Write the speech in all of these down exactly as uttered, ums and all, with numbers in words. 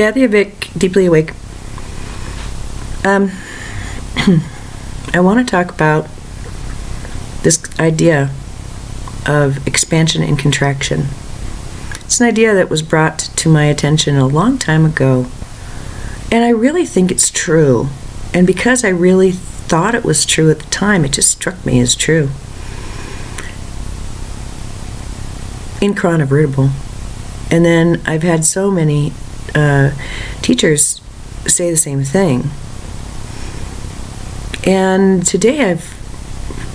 Kathy Vik, Deeply Awake. Um, I want to talk about this idea of expansion and contraction. It's an idea that was brought to my attention a long time ago, and I really think it's true. And because I really thought it was true at the time, it just struck me as true. Incontrovertible. And then I've had so many uh, teachers say the same thing. And today I've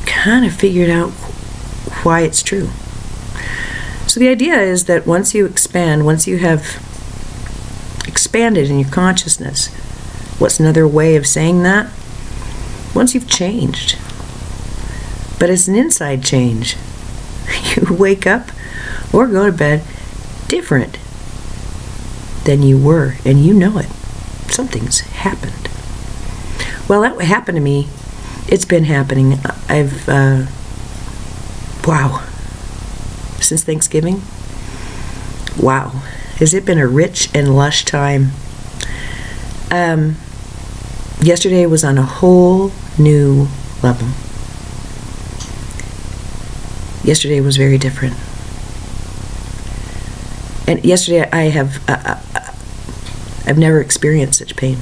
kind of figured out why it's true. So the idea is that once you expand, once you have expanded in your consciousness, what's another way of saying that? Once you've changed, but it's an inside change. You wake up or go to bed different than you were, and you know it. Something's happened. Well, that happened to me. It's been happening. I've, uh, wow, since Thanksgiving. Wow, has it been a rich and lush time. Um, yesterday was on a whole new level. Yesterday was very different. And yesterday I have, uh, uh, I've never experienced such pain.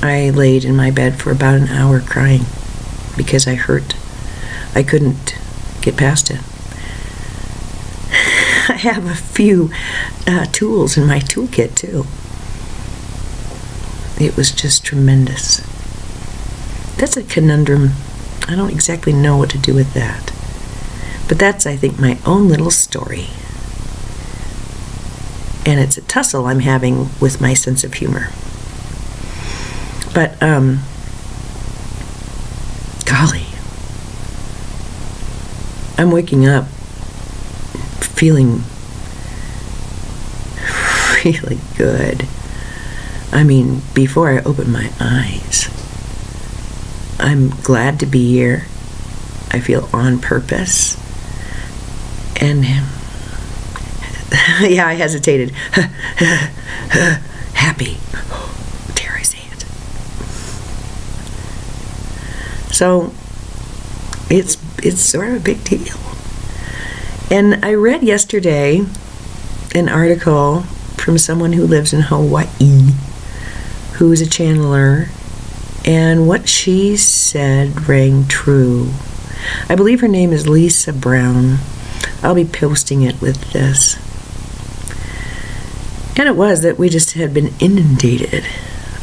I laid in my bed for about an hour crying because I hurt. I couldn't get past it. I have a few uh, tools in my toolkit too. It was just tremendous. That's a conundrum. I don't exactly know what to do with that. But that's, I think, my own little story. And it's a tussle I'm having with my sense of humor. But, um, golly, I'm waking up feeling really good. I mean, before I open my eyes, I'm glad to be here. I feel on purpose. And yeah, I hesitated. Happy. Oh, dare I say it? So it's it's sort of a big deal. And I read yesterday an article from someone who lives in Hawaii, who is a channeler, and what she said rang true. I believe her name is Lisa Brown. I'll be posting it with this. And it was that we just had been inundated.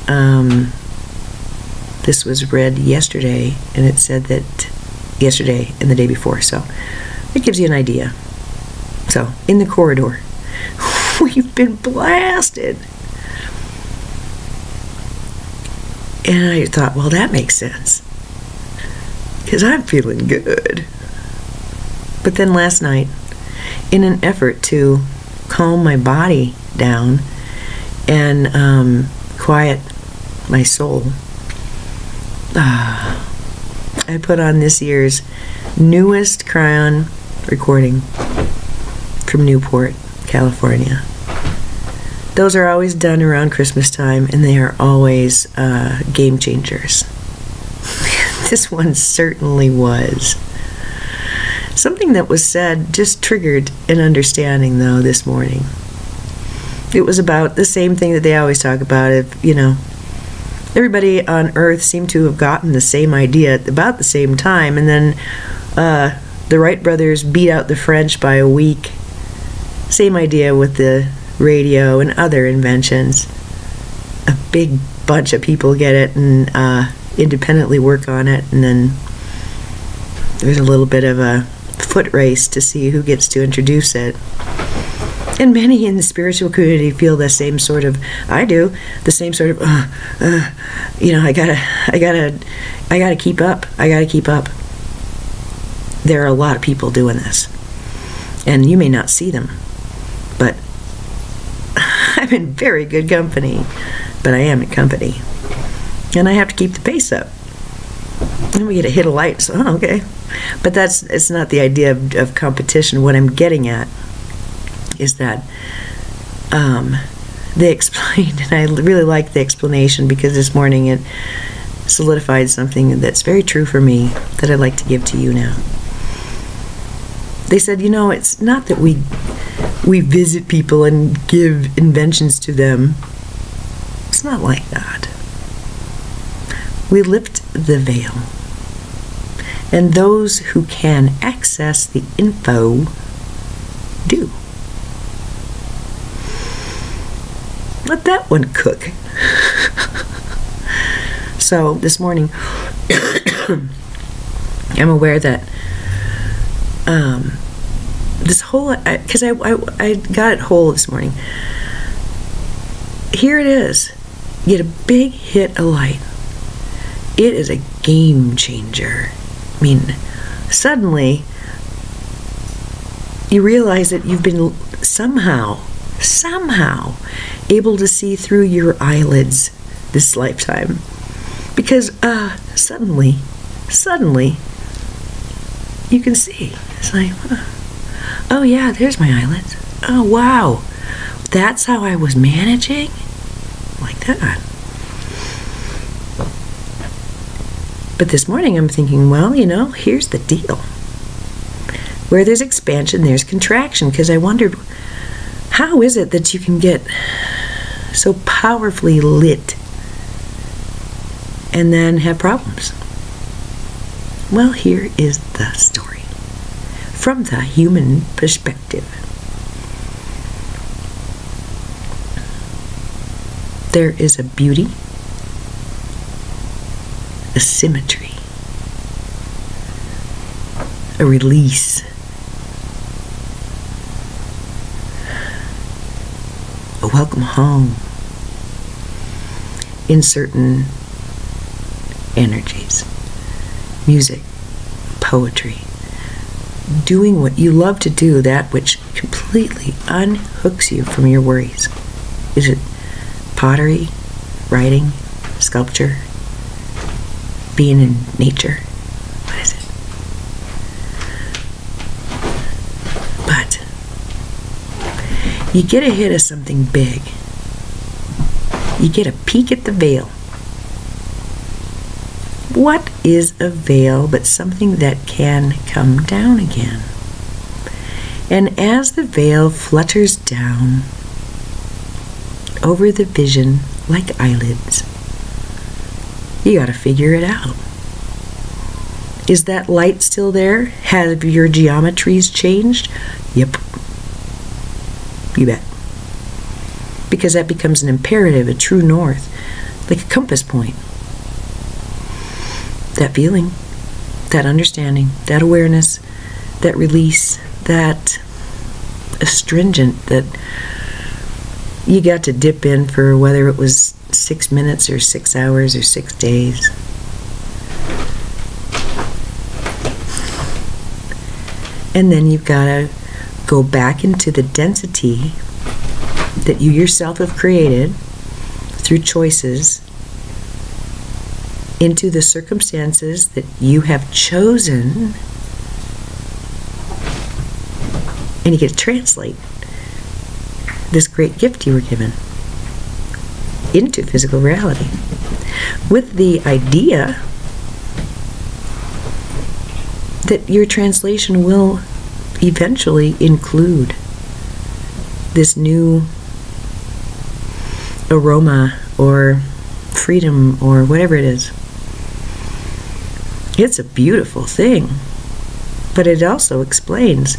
Um, this was read yesterday, and it said that yesterday and the day before, so it gives you an idea. So, in the corridor, we've been blasted. And I thought, well, that makes sense, because I'm feeling good. But then last night, in an effort to calm my body down and um, quiet my soul, uh, I put on this year's newest Kryon recording from Newport, California. Those are always done around Christmas time, and they are always uh, game changers. This one certainly was. Something that was said just triggered an understanding, though, this morning. It was about the same thing that they always talk about. If, you know, everybody on Earth seemed to have gotten the same idea at about the same time, and then uh, the Wright brothers beat out the French by a week. Same idea with the radio and other inventions. A big bunch of people get it and uh, independently work on it, and then there's a little bit of a foot race to see who gets to introduce it. And many in the spiritual community feel the same sort of, I do, the same sort of, uh, uh, you know, I gotta, I gotta, I gotta keep up, I gotta keep up. There are a lot of people doing this. And you may not see them, but I'm in very good company, but I am in company. And I have to keep the pace up. And we get a hit of light, so, oh, okay. But that's, it's not the idea of, of competition. What I'm getting at is that um, they explained, and I really like the explanation because this morning it solidified something that's very true for me that I'd like to give to you now. They said, you know, it's not that we we visit people and give inventions to them. It's not like that. We lift the veil, and those who can access the info do. Let that one cook. So this morning, I'm aware that um, this whole, because I, I, I got it whole this morning. Here it is. You get a big hit of light. It is a game changer. I mean, suddenly you realize that you've been somehow, somehow able to see through your eyelids this lifetime. Because uh, suddenly, suddenly you can see. It's like, oh yeah, there's my eyelids. Oh wow, that's how I was managing? Like that. But this morning I'm thinking, well, you know, here's the deal. Where there's expansion, there's contraction, because I wondered, how is it that you can get so powerfully lit and then have problems? Well, here is the story from the human perspective. There is a beauty, a symmetry, a release, a welcome home in certain energies, music, poetry, doing what you love to do, that which completely unhooks you from your worries. Is it pottery, writing, sculpture? Being in nature. What is it? But you get a hit of something big. You get a peek at the veil. What is a veil but something that can come down again? And as the veil flutters down over the vision like eyelids, you got to figure it out. Is that light still there? Have your geometries changed? Yep. You bet. Because that becomes an imperative, a true north, like a compass point. That feeling, that understanding, that awareness, that release, that astringent, that you got to dip in for, whether it was six minutes or six hours or six days. And then you've got to go back into the density that you yourself have created through choices, into the circumstances that you have chosen, and you get to translate this great gift you were given into physical reality, with the idea that your translation will eventually include this new aroma or freedom or whatever it is. It's a beautiful thing, but it also explains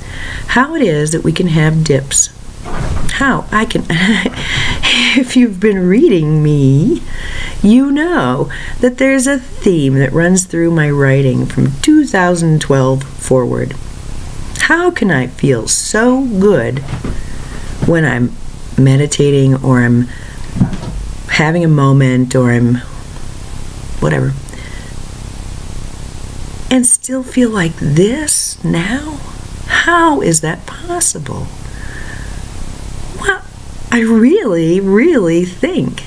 how it is that we can have dips. How I can... If you've been reading me, you know that there's a theme that runs through my writing from two thousand twelve forward. How can I feel so good when I'm meditating, or I'm having a moment, or I'm whatever, and still feel like this now? How is that possible? I really, really think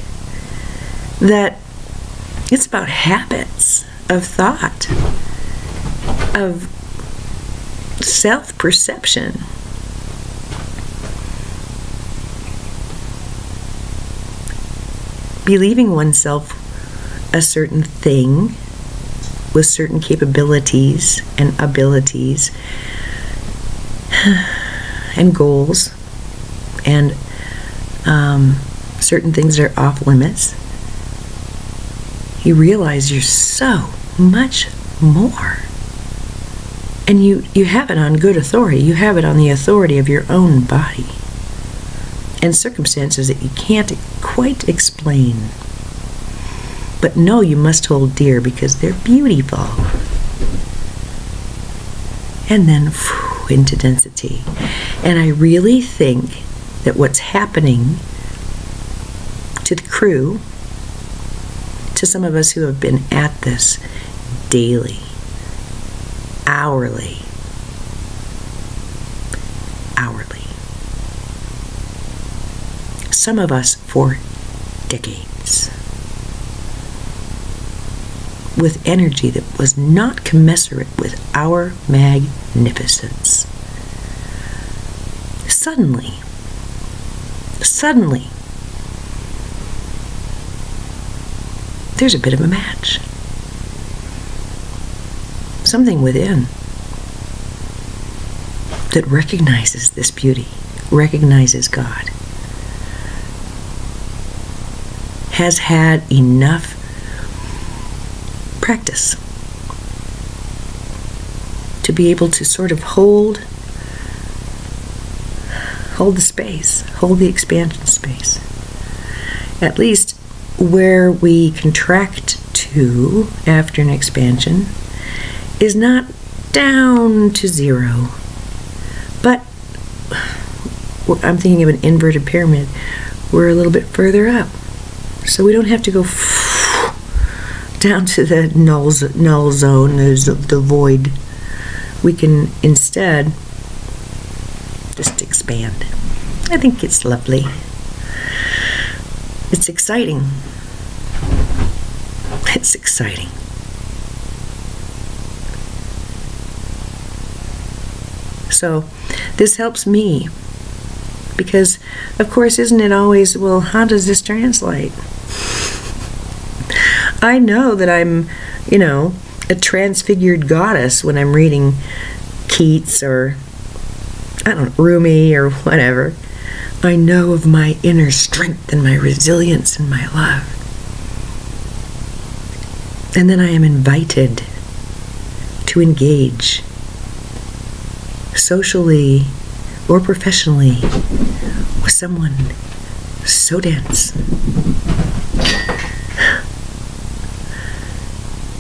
that it's about habits of thought, of self-perception. believing oneself a certain thing with certain capabilities and abilities and goals and um, certain things that are off limits, you realize you're so much more. And you, you have it on good authority. You have it on the authority of your own body and circumstances that you can't quite explain, but no, you must hold dear because they're beautiful. And then whew, into density. And I really think that what's happening to the crew, to some of us who have been at this daily, hourly, hourly, some of us for decades, with energy that was not commensurate with our magnificence. Suddenly, suddenly, there's a bit of a match. Something within that recognizes this beauty, recognizes God, has had enough practice to be able to sort of hold hold the space, hold the expansion space, at least where we contract to after an expansion is not down to zero, but I'm thinking of an inverted pyramid. We're a little bit further up, so we don't have to go down to the null, null zone, the void. We can instead just expand. I think it's lovely. It's exciting. It's exciting. So this helps me because, of course, isn't it always, well, how does this translate? I know that I'm, you know, a transfigured goddess when I'm reading Keats or, I don't know, Rumi or whatever. I know of my inner strength and my resilience and my love. And then I am invited to engage socially or professionally with someone so dense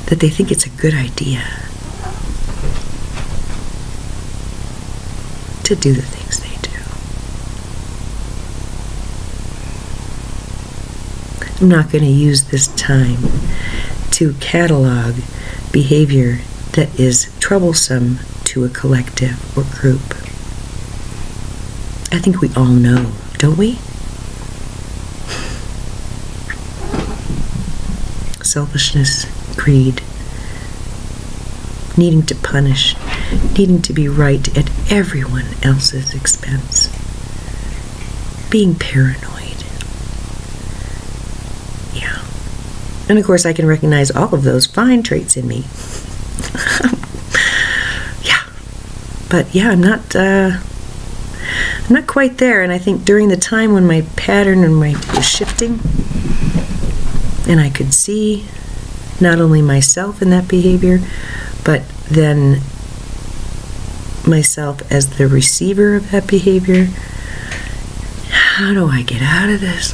that they think it's a good idea to do the things they do. I'm not going to use this time to catalog behavior that is troublesome to a collective or group. I think we all know, don't we? Selfishness, greed, needing to punish, needing to be right at everyone else's expense, being paranoid. Yeah. And of course I can recognize all of those fine traits in me. Yeah. But yeah, I'm not uh, I'm not quite there, and I think during the time when my pattern and my was shifting and I could see not only myself in that behavior, but then myself as the receiver of that behavior. How do I get out of this?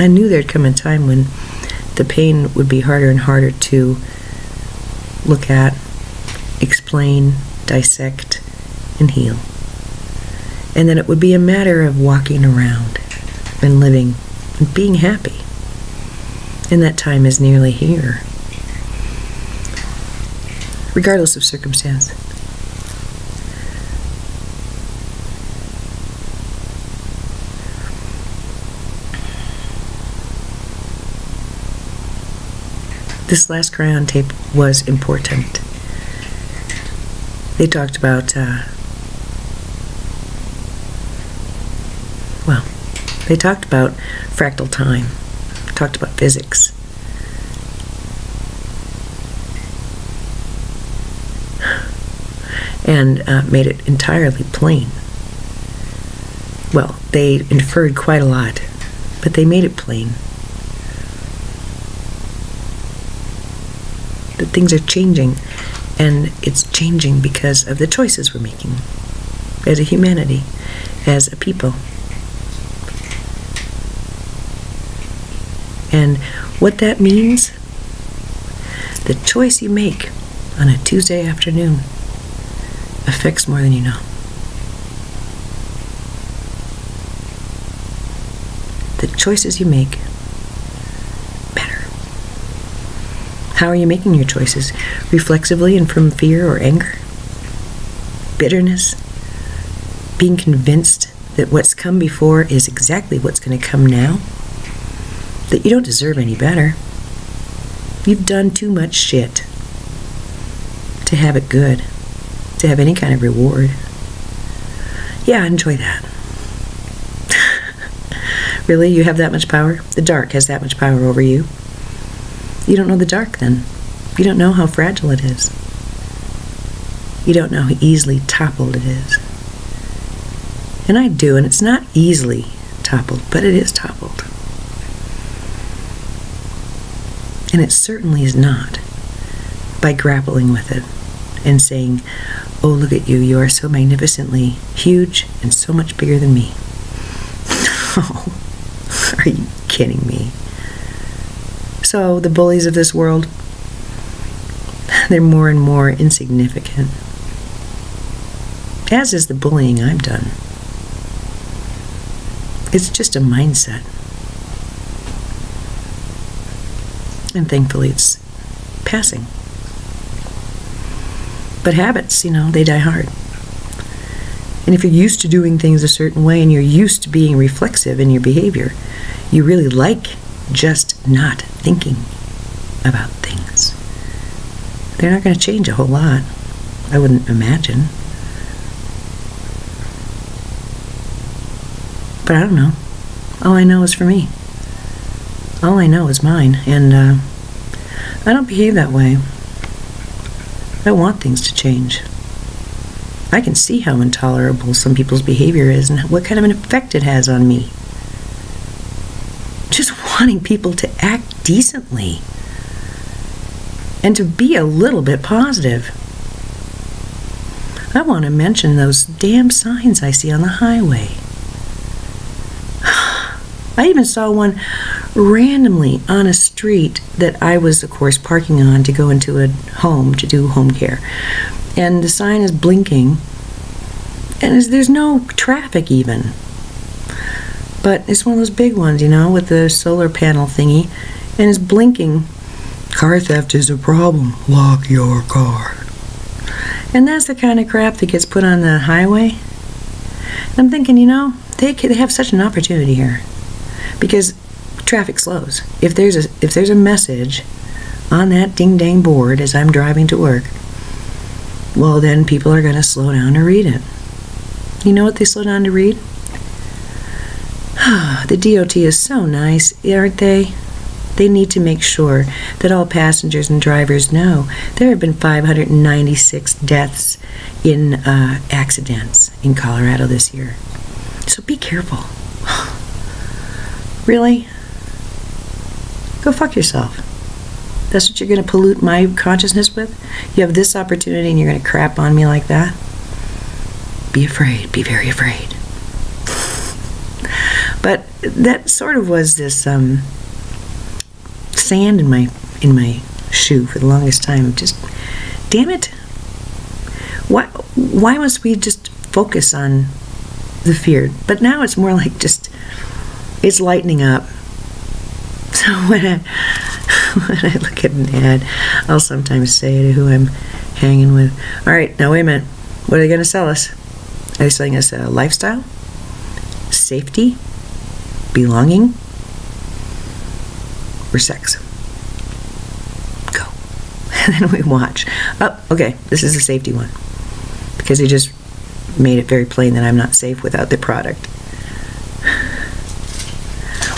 I knew there'd come a time when the pain would be harder and harder to look at, explain, dissect, and heal. And then it would be a matter of walking around and living and being happy. And that time is nearly here, regardless of circumstance. This last Kryon tape was important. They talked about uh, They talked about fractal time, talked about physics. And uh, made it entirely plain. Well, they inferred quite a lot, but they made it plain. That things are changing, and it's changing because of the choices we're making as a humanity, as a people. And what that means, the choice you make on a Tuesday afternoon affects more than you know. The choices you make matter. How are you making your choices? Reflexively and from fear or anger? Bitterness? Being convinced that what's come before is exactly what's going to come now? That you don't deserve any better? You've done too much shit to have it good, to have any kind of reward. Yeah, enjoy that. Really? You have that much power? The dark has that much power over you? You don't know the dark, then. You don't know how fragile it is. You don't know how easily toppled it is. And I do, and it's not easily toppled, but it is toppled. And it certainly is not by grappling with it and saying, oh, look at you, you are so magnificently huge and so much bigger than me. Oh, are you kidding me? So the bullies of this world, they're more and more insignificant. As is the bullying I've done. It's just a mindset. And thankfully it's passing. But habits, you know, they die hard. And if you're used to doing things a certain way and you're used to being reflexive in your behavior, you really like just not thinking about things. They're not going to change a whole lot, I wouldn't imagine. But I don't know. All I know is for me. All I know is mine, and uh, I don't behave that way. I want things to change. I can see how intolerable some people's behavior is and what kind of an effect it has on me. Just wanting people to act decently and to be a little bit positive. I want to mention those damn signs I see on the highway. I even saw one randomly on a street that I was, of course, parking on to go into a home to do home care. And the sign is blinking, and there's no traffic even. But it's one of those big ones, you know, with the solar panel thingy, and it's blinking. Car theft is a problem. Lock your car. And that's the kind of crap that gets put on the highway. And I'm thinking, you know, they they have such an opportunity here, because traffic slows. If there's a if there's a message on that ding-dang board as I'm driving to work, well, then people are going to slow down to read it. You know what they slow down to read? The D O T is so nice, aren't they? They need to make sure that all passengers and drivers know there have been five hundred ninety-six deaths in uh, accidents in Colorado this year. So be careful. Really? Go fuck yourself. That's what you're going to pollute my consciousness with? You have this opportunity and you're going to crap on me like that? Be afraid. Be very afraid. But that sort of was this um, sand in my in my shoe for the longest time. Just, damn it. Why, why must we just focus on the fear? But now it's more like just, it's lightening up. So when I, when I look at an ad, I'll sometimes say to who I'm hanging with, all right, now wait a minute, what are they going to sell us? Are they selling us a lifestyle? Safety? Belonging? Or sex? Go. And then we watch. Oh, okay, this is a safety one. Because they just made it very plain that I'm not safe without the product.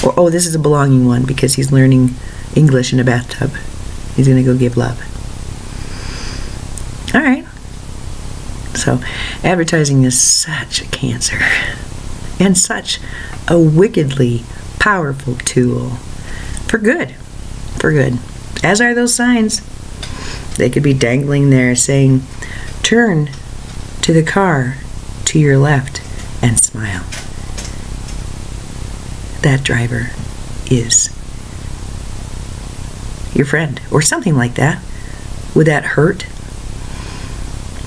Or, oh, this is a belonging one because he's learning English in a bathtub. He's going to go give love. All right. So advertising is such a cancer and such a wickedly powerful tool for good, for good. As are those signs. They could be dangling there saying, turn to the car to your left and smile. That driver is your friend or something like that. Would that hurt?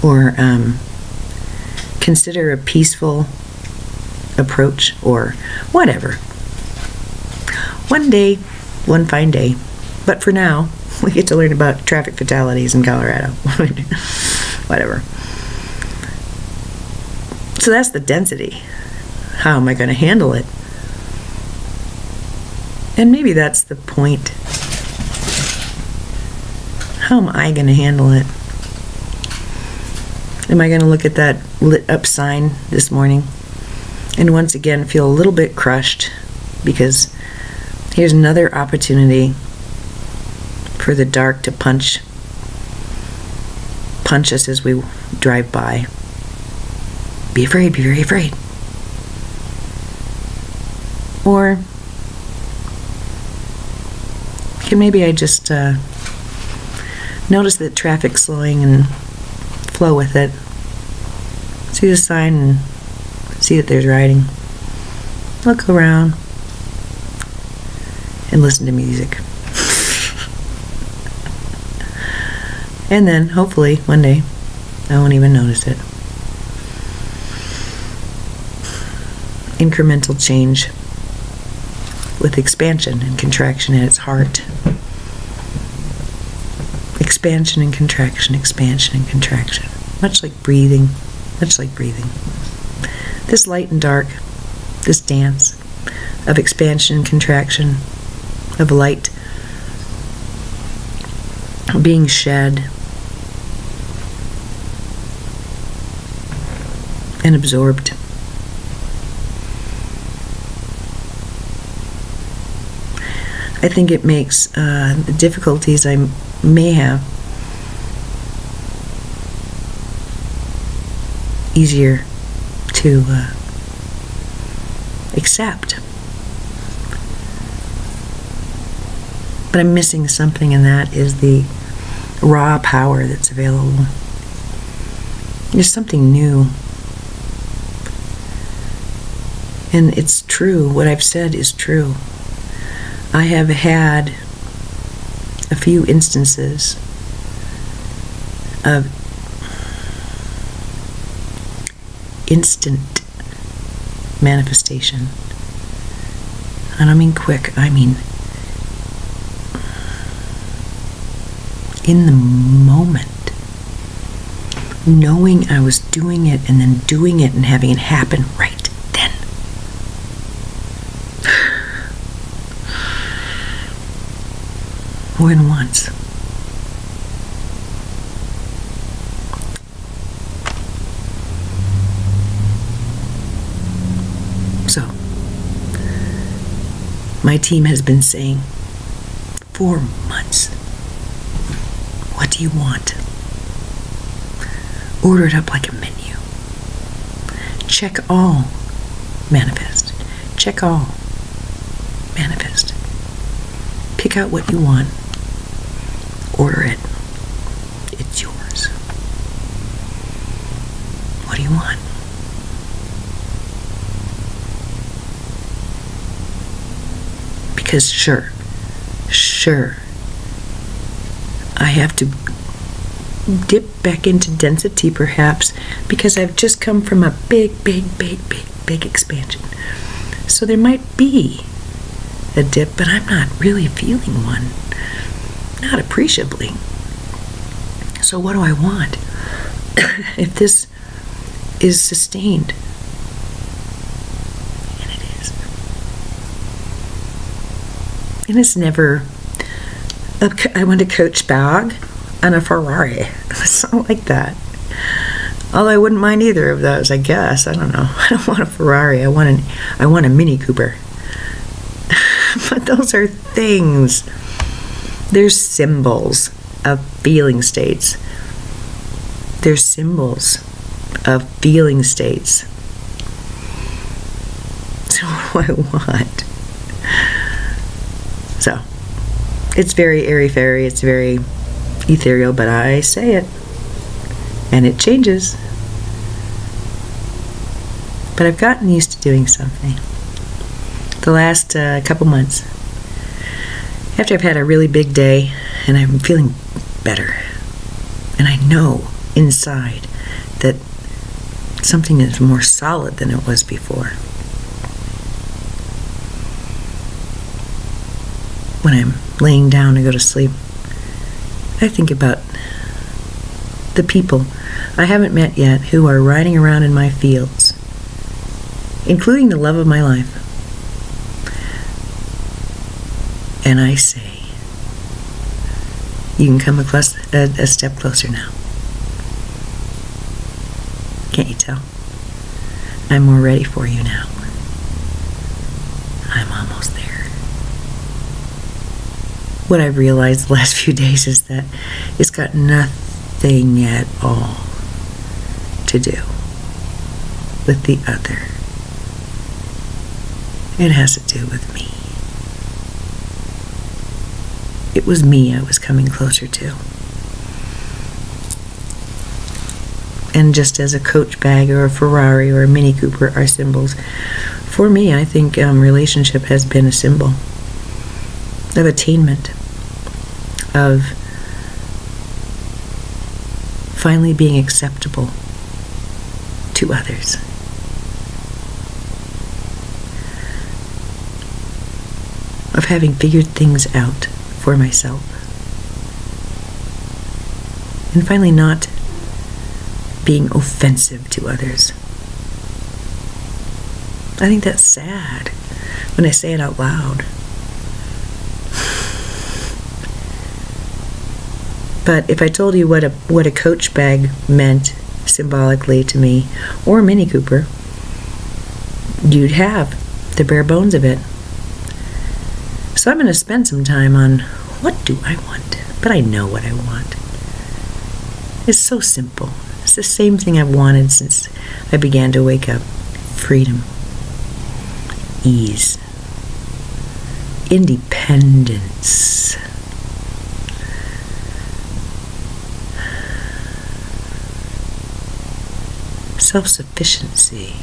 Or um, consider a peaceful approach or whatever. One day, one fine day. But for now, we get to learn about traffic fatalities in Colorado. Whatever. So that's the density. How am I going to handle it? And maybe that's the point. How am I going to handle it? Am I going to look at that lit up sign this morning and once again feel a little bit crushed because here's another opportunity for the dark to punch punch us as we drive by. Be afraid, be very afraid. Or can maybe I just uh, notice that traffic's slowing and flow with it. See the sign and see that there's writing. Look around and listen to music. And then hopefully one day I won't even notice it. Incremental change with expansion and contraction at its heart. Expansion and contraction, expansion and contraction. Much like breathing, much like breathing. This light and dark, this dance of expansion and contraction, of light being shed and absorbed. I think it makes uh, the difficulties I'm may have easier to uh, accept. But I'm missing something, and that is the raw power that's available. There's something new. And it's true. What I've said is true. I have had a few instances of instant manifestation. And I don't mean quick, I mean in the moment. Knowing I was doing it and then doing it and having it happen right then. More than once. So, my team has been saying four months, what do you want? Order it up like a menu. Check all, manifest. Check all, manifest. Pick out what you want. Order it. It's yours. What do you want? Because sure, sure, I have to dip back into density perhaps because I've just come from a big, big, big, big, big expansion. So there might be a dip, but I'm not really feeling one. Not appreciably. So what do I want? If this is sustained, and it is, and it's never, a, I want a coach bag and a Ferrari, something like that. Although I wouldn't mind either of those, I guess. I don't know. I don't want a Ferrari. I want an. I want a Mini Cooper. But those are things. They're symbols of feeling states. They're symbols of feeling states. So what do I want? So it's very airy-fairy, it's very ethereal, but I say it, and it changes. But I've gotten used to doing something. The last uh, couple months, after I've had a really big day, and I'm feeling better, and I know inside that something is more solid than it was before. When I'm laying down to go to sleep, I think about the people I haven't met yet who are riding around in my fields, including the love of my life. And I say, you can come across a, a step closer now. Can't you tell? I'm more ready for you now. I'm almost there. What I've realized the last few days is that it's got nothing at all to do with the other. It has to do with me. It was me I was coming closer to. And just as a Coach bag or a Ferrari or a Mini Cooper are symbols, for me I think um, relationship has been a symbol of attainment, of finally being acceptable to others. Of having figured things out for myself. And finally not being offensive to others. I think that's sad when I say it out loud. But if I told you what a what a Coach bag meant symbolically to me, or Mini Cooper, you'd have the bare bones of it. So I'm going to spend some time on what do I want? But I know what I want. It's so simple. It's the same thing I've wanted since I began to wake up. Freedom. Ease. Independence. Self-sufficiency,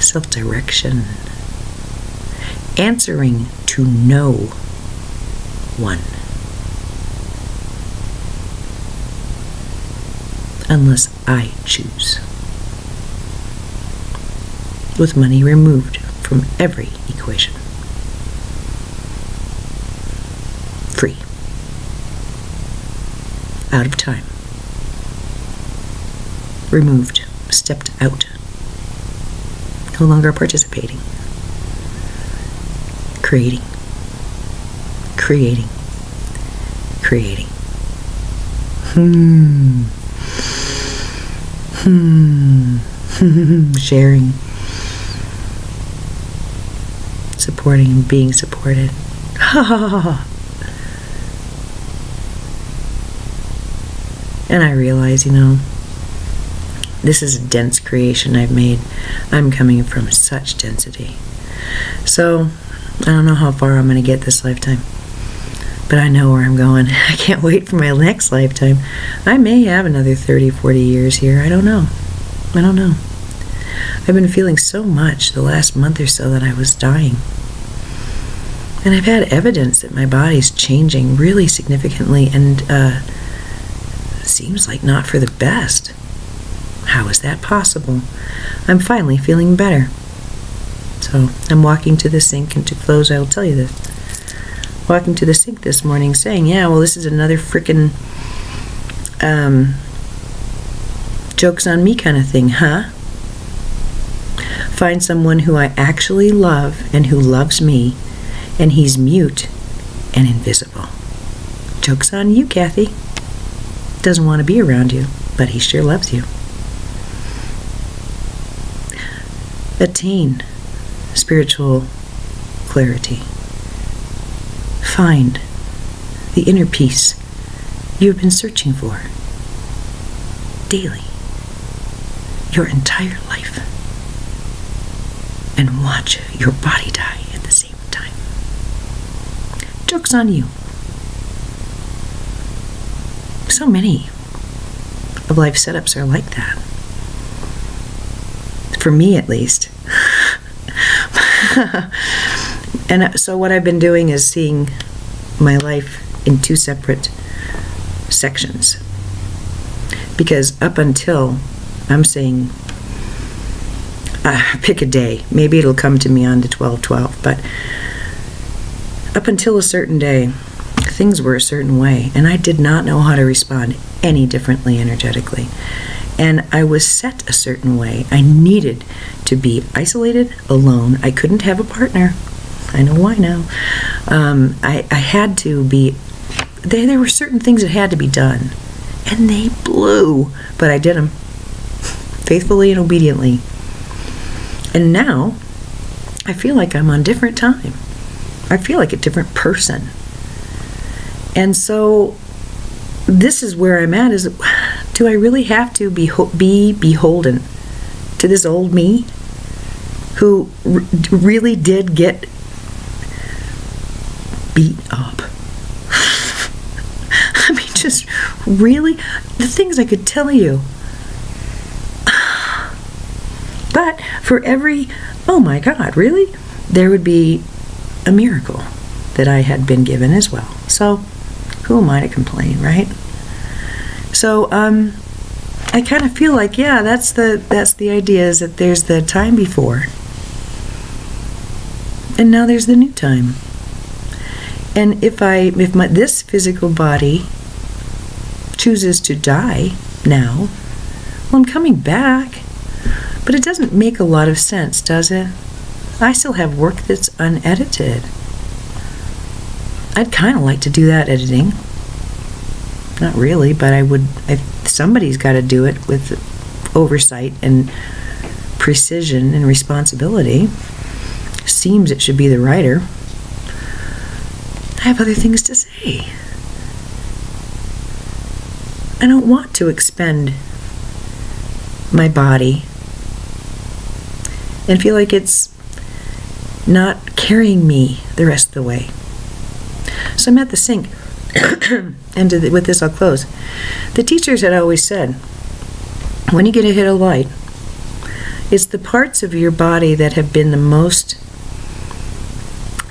self-direction, answering to no one, unless I choose, with money removed from every equation, free, out of time. Removed, stepped out, no longer participating, creating, creating, creating. Hmm, hmm, sharing, supporting and being supported. Ha ha ha ha. And I realize, you know, this is a dense creation I've made. I'm coming from such density. So, I don't know how far I'm going to get this lifetime. But I know where I'm going. I can't wait for my next lifetime. I may have another thirty, forty years here. I don't know. I don't know. I've been feeling so much the last month or so that I was dying. And I've had evidence that my body's changing really significantly and uh, seems like not for the best. How is that possible? I'm finally feeling better. So, I'm walking to the sink, and to close, I'll tell you this. Walking to the sink this morning saying, yeah, well, this is another frickin' um, jokes on me kind of thing, huh? Find someone who I actually love and who loves me, and he's mute and invisible. Joke's on you, Kathy. Doesn't want to be around you, but he sure loves you. Attain spiritual clarity. Find the inner peace you have been searching for daily, your entire life, and watch your body die at the same time. Joke's on you. So many of life's setups are like that. For me, at least. And so what I've been doing is seeing my life in two separate sections. Because up until, I'm saying, uh, pick a day. Maybe it'll come to me on the twelve twelve. But up until a certain day, things were a certain way. And I did not know how to respond any differently energetically. And I was set a certain way. I needed to be isolated, alone. I couldn't have a partner. I know why now. Um, I, I had to be... There, there were certain things that had to be done. And they blew. But I did them. Faithfully and obediently. And now, I feel like I'm on different time. I feel like a different person. And so... this is where I'm at, is do I really have to be, be beholden to this old me who r really did get beat up? I mean, just really, the things I could tell you. But for every, oh my God, really? There would be a miracle that I had been given as well. So... who am I to complain, right? So um, I kind of feel like, yeah, that's the that's the idea, is that there's the time before, and now there's the new time. And if I if my this physical body chooses to die now, well, I'm coming back, but it doesn't make a lot of sense, does it? I still have work that's unedited. I'd kind of like to do that editing. Not really, but I would. I, somebody's got to do it with oversight and precision and responsibility. Seems it should be the writer. I have other things to say. I don't want to expend my body and feel like it's not carrying me the rest of the way. So I'm at the sink, and the, with this I'll close. The teachers had always said, when you get a hit of light, it's the parts of your body that have been the most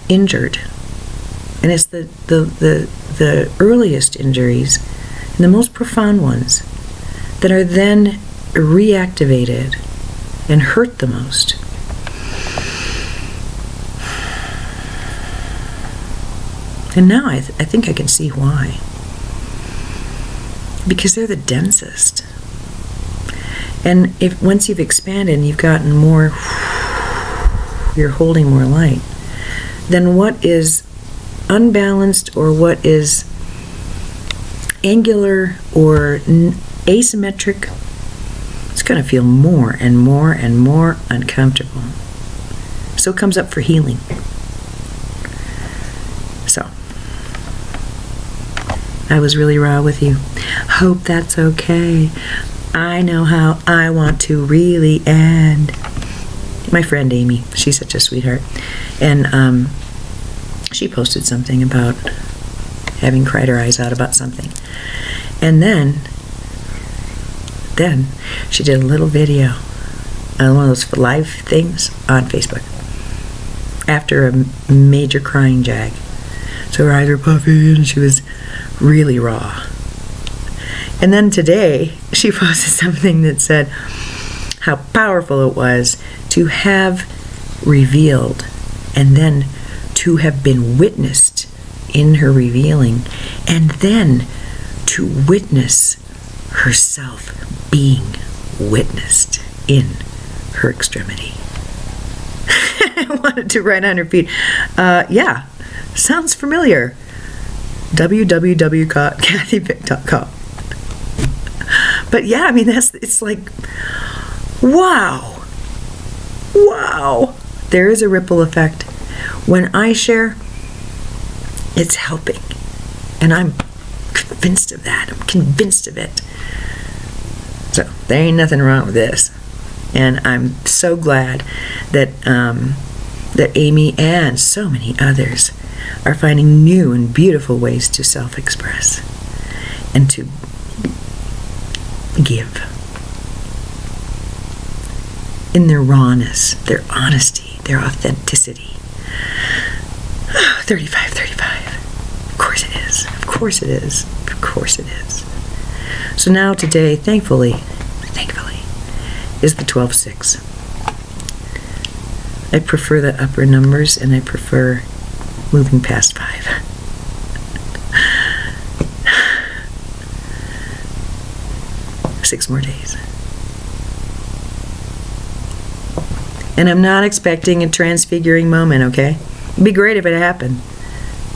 injured. And it's the, the, the, the earliest injuries, and the most profound ones, that are then reactivated and hurt the most. And now I, th I think I can see why. Because they're the densest. And if once you've expanded and you've gotten more, you're holding more light, then what is unbalanced or what is angular or asymmetric, it's going to feel more and more and more uncomfortable. So it comes up for healing. I was really raw with you. Hope that's okay. I know how I want to really end. My friend Amy, she's such a sweetheart. And um, she posted something about having cried her eyes out about something. And then, then she did a little video on one of those live things on Facebook after a major crying jag. So her eyes were puffy and she was really raw. And then today she posted something that said how powerful it was to have revealed and then to have been witnessed in her revealing, and then to witness herself being witnessed in her extremity. I wanted to write on her feet. Uh, yeah, sounds familiar. w w w dot kathy vik dot com. But yeah, I mean, that's, it's like, wow, wow, There is a ripple effect. When I share, it's helping. And I'm convinced of that. I'm convinced of it. So there ain't nothing wrong with this. And I'm so glad that um, that Amy and so many others are finding new and beautiful ways to self-express and to give in their rawness, their honesty, their authenticity. Oh, thirty-five, thirty-five. Of course it is. Of course it is. Of course it is. So now today, thankfully, thankfully, is the twelve six. I prefer the upper numbers, and I prefer moving past five. Six more days. And I'm not expecting a transfiguring moment, okay? It'd be great if it happened.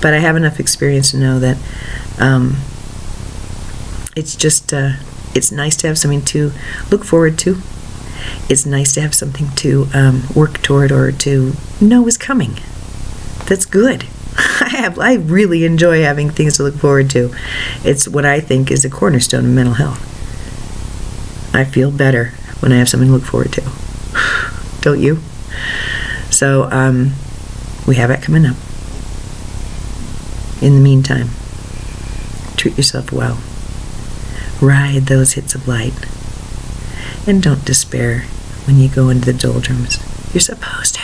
But I have enough experience to know that um, it's just, uh, it's nice to have something to look forward to. It's nice to have something to um, work toward or to know is coming. That's good. I have, I really enjoy having things to look forward to. It's what I think is a cornerstone of mental health. I feel better when I have something to look forward to. Don't you? So, um, we have it coming up. In the meantime, treat yourself well. Ride those hits of light. And don't despair when you go into the doldrums. You're supposed to.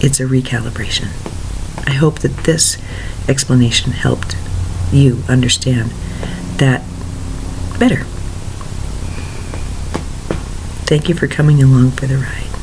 It's a recalibration. I hope that this explanation helped you understand that better. Thank you for coming along for the ride.